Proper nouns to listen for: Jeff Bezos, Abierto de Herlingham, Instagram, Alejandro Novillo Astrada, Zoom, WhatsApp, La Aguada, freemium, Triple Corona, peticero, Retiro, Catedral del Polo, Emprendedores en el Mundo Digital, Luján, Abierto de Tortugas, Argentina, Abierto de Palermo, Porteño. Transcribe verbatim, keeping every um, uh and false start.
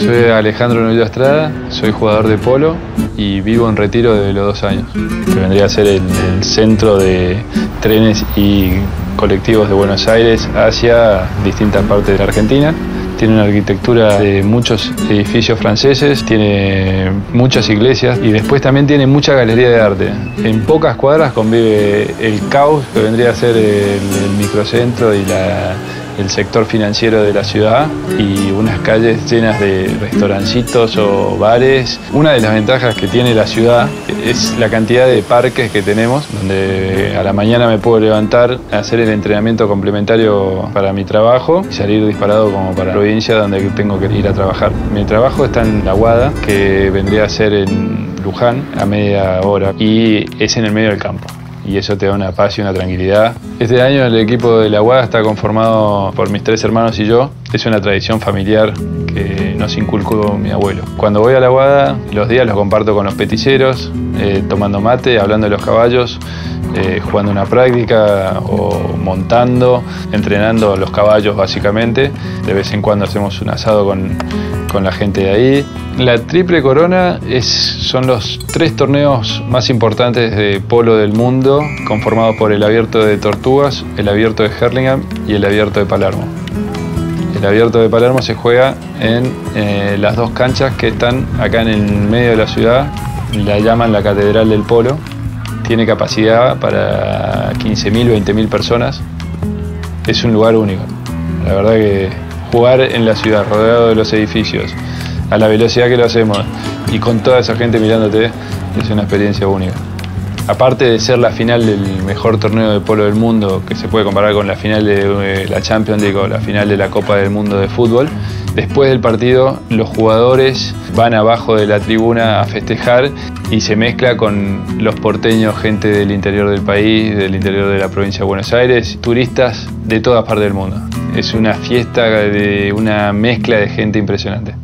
Soy Alejandro Novillo Astrada, soy jugador de polo y vivo en Retiro desde los dos años, que vendría a ser el, el centro de trenes y colectivos de Buenos Aires hacia distintas partes de la Argentina. Tiene una arquitectura de muchos edificios franceses, tiene muchas iglesias y después también tiene mucha galería de arte. En pocas cuadras convive el caos, que vendría a ser el, el microcentro y la... el sector financiero de la ciudad, y unas calles llenas de restaurancitos o bares. Una de las ventajas que tiene la ciudad es la cantidad de parques que tenemos, donde a la mañana me puedo levantar, hacer el entrenamiento complementario para mi trabajo y salir disparado como para la provincia donde tengo que ir a trabajar. Mi trabajo está en La Aguada, que vendría a ser en Luján, a media hora, y es en el medio del campo. Y eso te da una paz y una tranquilidad. Este año el equipo de La Aguada está conformado por mis tres hermanos y yo. Es una tradición familiar que nos inculcó mi abuelo. Cuando voy a La Aguada, los días los comparto con los peticeros, eh, tomando mate, hablando de los caballos, eh, jugando una práctica o montando, entrenando los caballos básicamente. De vez en cuando hacemos un asado con, con la gente de ahí. La Triple Corona es, son los tres torneos más importantes de polo del mundo, conformados por el Abierto de Tortugas, el Abierto de Herlingham y el Abierto de Palermo. El Abierto de Palermo se juega en eh, las dos canchas que están acá en el medio de la ciudad, la llaman la Catedral del Polo. Tiene capacidad para quince mil, veinte mil personas. Es un lugar único. La verdad que jugar en la ciudad, rodeado de los edificios, a la velocidad que lo hacemos y con toda esa gente mirándote, es una experiencia única. Aparte de ser la final del mejor torneo de polo del mundo, que se puede comparar con la final de la Champions League o la final de la Copa del Mundo de fútbol, después del partido los jugadores van abajo de la tribuna a festejar y se mezcla con los porteños, gente del interior del país, del interior de la provincia de Buenos Aires, turistas de todas partes del mundo. Es una fiesta de una mezcla de gente impresionante.